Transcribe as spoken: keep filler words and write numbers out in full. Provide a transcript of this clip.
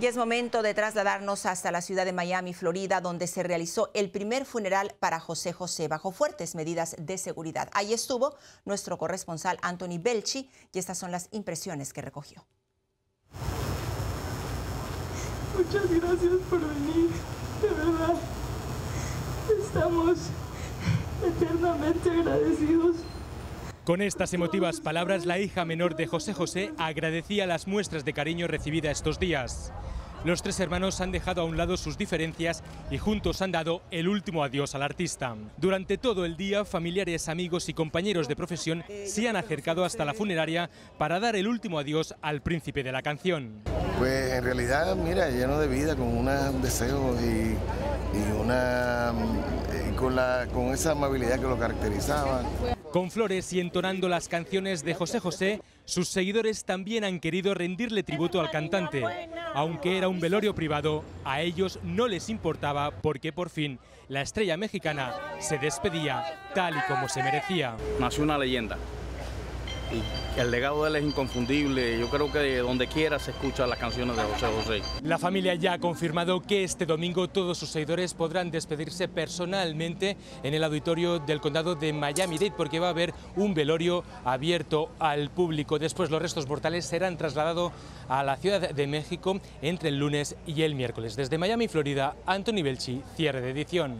Y es momento de trasladarnos hasta la ciudad de Miami, Florida, donde se realizó el primer funeral para José José bajo fuertes medidas de seguridad. Ahí estuvo nuestro corresponsal Antoni Belchi y estas son las impresiones que recogió. Muchas gracias por venir, de verdad. Estamos eternamente agradecidos. Con estas emotivas palabras, la hija menor de José José agradecía las muestras de cariño recibidas estos días. Los tres hermanos han dejado a un lado sus diferencias y juntos han dado el último adiós al artista. Durante todo el día, familiares, amigos y compañeros de profesión se han acercado hasta la funeraria para dar el último adiós al príncipe de la canción. Pues en realidad, mira, lleno de vida, con un deseo y, y una... Y con, la, con esa amabilidad que lo caracterizaba. Con flores y entonando las canciones de José José, sus seguidores también han querido rendirle tributo al cantante. Aunque era un velorio privado, a ellos no les importaba porque por fin la estrella mexicana se despedía tal y como se merecía. Nació una leyenda y el legado de él es inconfundible. Yo creo que donde quiera se escuchan las canciones de José José. La familia ya ha confirmado que este domingo todos sus seguidores podrán despedirse personalmente en el auditorio del condado de Miami-Dade, porque va a haber un velorio abierto al público. Después los restos mortales serán trasladados a la Ciudad de México entre el lunes y el miércoles. Desde Miami, Florida, Antoni Belchi, cierre de edición.